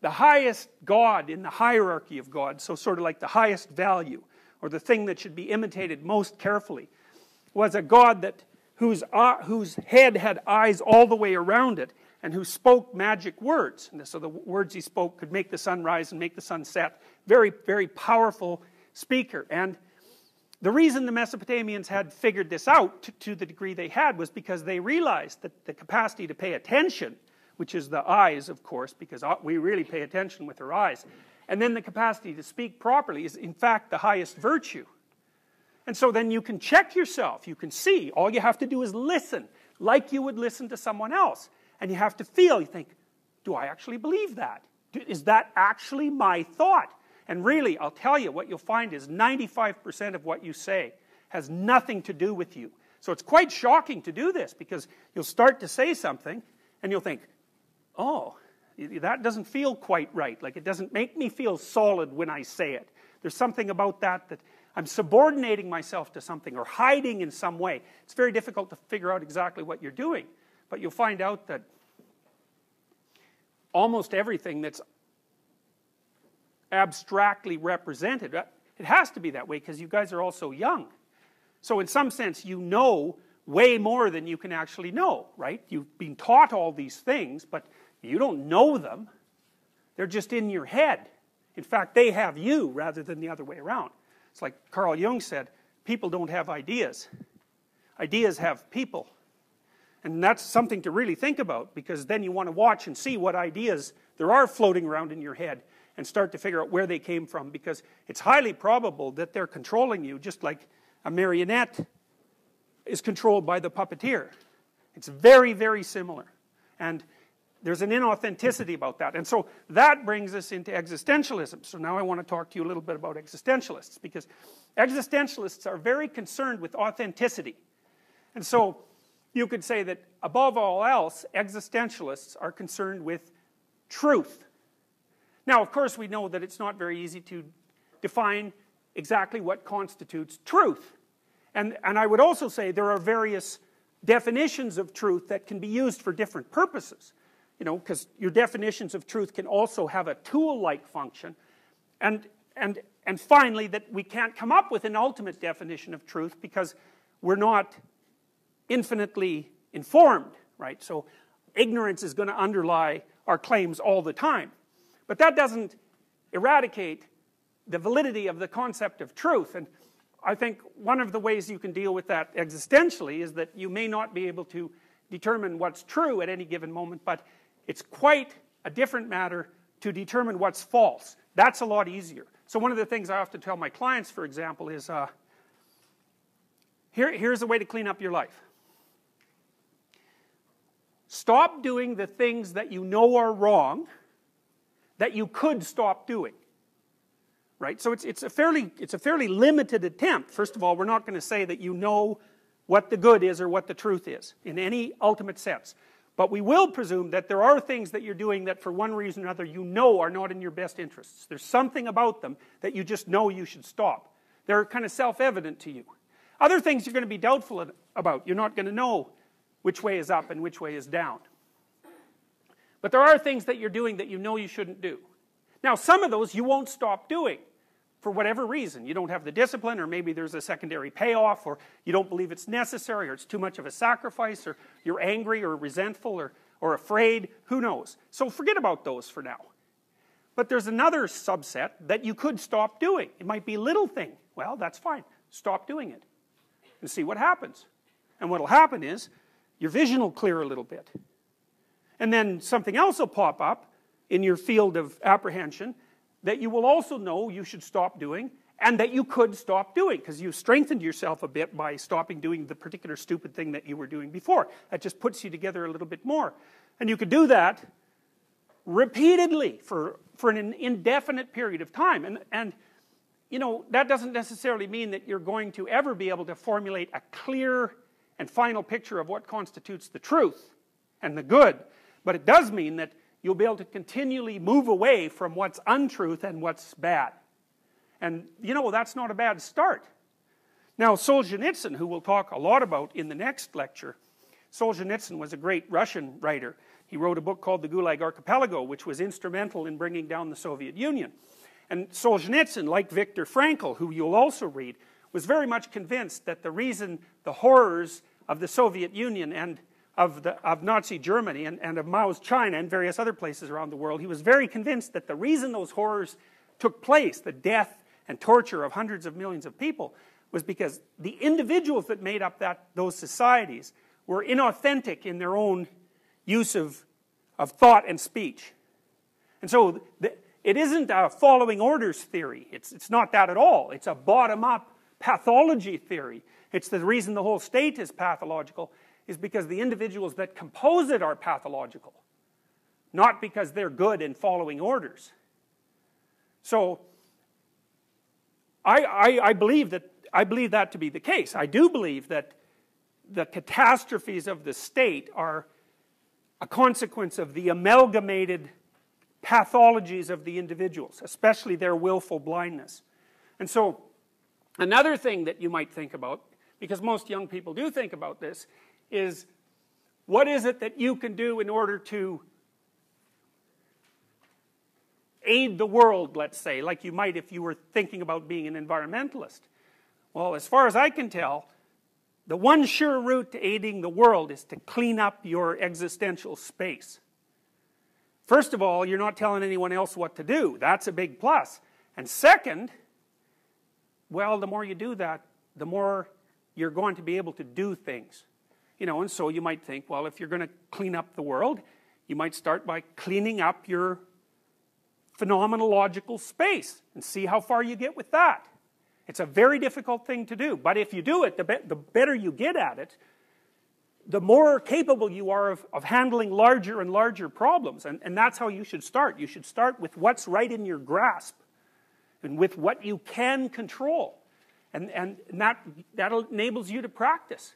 the highest God in the hierarchy of God, so sort of like the highest value, or the thing that should be imitated most carefully, was a God that whose head had eyes all the way around it, and who spoke magic words. And so the words he spoke could make the sun rise and make the sun set. Very, very powerful speaker. And the reason the Mesopotamians had figured this out to the degree they had was because they realized that the capacity to pay attention, which is the eyes, of course, because we really pay attention with our eyes, and then the capacity to speak properly is, in fact, the highest virtue. And so then you can check yourself. You can see. All you have to do is listen, like you would listen to someone else. And you have to feel, you think, do I actually believe that? Is that actually my thought? And really, I'll tell you, what you'll find is 95% of what you say has nothing to do with you. So it's quite shocking to do this, because you'll start to say something, and you'll think, oh, that doesn't feel quite right. Like, it doesn't make me feel solid when I say it. There's something about that that I'm subordinating myself to something, or hiding in some way. It's very difficult to figure out exactly what you're doing. But you'll find out that almost everything that's abstractly represented, it has to be that way because you guys are all so young. So in some sense, you know way more than you can actually know, right? You've been taught all these things, but you don't know them. They're just in your head. In fact, they have you rather than the other way around. It's like Carl Jung said, people don't have ideas. Ideas have people. And that's something to really think about, because then you want to watch and see what ideas there are floating around in your head and start to figure out where they came from, because it's highly probable that they're controlling you, just like a marionette is controlled by the puppeteer. It's very, very similar. And there's an inauthenticity about that. And so that brings us into existentialism. So now I want to talk to you a little bit about existentialists, because existentialists are very concerned with authenticity. And so you could say that, above all else, existentialists are concerned with truth. Now, of course, we know that it's not very easy to define exactly what constitutes truth. And I would also say there are various definitions of truth that can be used for different purposes. You know, because your definitions of truth can also have a tool-like function. And finally, that we can't come up with an ultimate definition of truth because we're not infinitely informed, right? So ignorance is going to underlie our claims all the time. But that doesn't eradicate the validity of the concept of truth. And I think one of the ways you can deal with that existentially is that you may not be able to determine what's true at any given moment, but it's quite a different matter to determine what's false. That's a lot easier. So one of the things I often tell my clients, for example, is here's a way to clean up your life. Stop doing the things that you know are wrong that you could stop doing, right? So it's a fairly limited attempt. First of all, we're not going to say that you know what the good is or what the truth is in any ultimate sense. But we will presume that there are things that you're doing that for one reason or another you know are not in your best interests. There's something about them that you just know you should stop. They're kind of self-evident to you. Other things you're going to be doubtful about. You're not going to know which way is up and which way is down. But there are things that you're doing that you know you shouldn't do. Now, some of those you won't stop doing for whatever reason. You don't have the discipline, or maybe there's a secondary payoff, or you don't believe it's necessary, or it's too much of a sacrifice, or you're angry or resentful or afraid. Who knows? So forget about those for now. But there's another subset that you could stop doing. It might be a little thing. Well, that's fine. Stop doing it and see what happens. And what will happen is your vision will clear a little bit. And then something else will pop up in your field of apprehension that you will also know you should stop doing and that you could stop doing, because you strengthened yourself a bit by stopping doing the particular stupid thing that you were doing before. That just puts you together a little bit more. And you could do that repeatedly for an indefinite period of time. And you know, that doesn't necessarily mean that you're going to ever be able to formulate a clear and final picture of what constitutes the truth and the good. But it does mean that you'll be able to continually move away from what's untruth and what's bad. And, you know, that's not a bad start. Now, Solzhenitsyn, who we'll talk a lot about in the next lecture, Solzhenitsyn was a great Russian writer. He wrote a book called The Gulag Archipelago, which was instrumental in bringing down the Soviet Union. And Solzhenitsyn, like Viktor Frankl, who you'll also read, was very much convinced that the reason the horrors of the Soviet Union and of Nazi Germany and of Mao's China and various other places around the world, he was very convinced that the reason those horrors took place, the death and torture of hundreds of millions of people, was because the individuals that made up those societies were inauthentic in their own use of thought and speech. And so it isn't a following orders theory. It's not that at all. It's a bottom-up pathology theory. It's the reason the whole state is pathological is because the individuals that compose it are pathological, not because they're good in following orders. So I believe that to be the case. I do believe that the catastrophes of the state are a consequence of the amalgamated pathologies of the individuals, especially their willful blindness. And so another thing that you might think about, because most young people do think about this, is what is it that you can do in order to aid the world, let's say, like you might if you were thinking about being an environmentalist. Well, as far as I can tell, the one sure route to aiding the world is to clean up your existential space. First of all, you're not telling anyone else what to do. That's a big plus. And second, well, the more you do that, the more you're going to be able to do things. You know, and so you might think, well, if you're going to clean up the world, you might start by cleaning up your phenomenological space and see how far you get with that. It's a very difficult thing to do, but if you do it, the better you get at it, the more capable you are of handling larger and larger problems, and that's how you should start. You should start with what's right in your grasp and with what you can control, and that enables you to practice.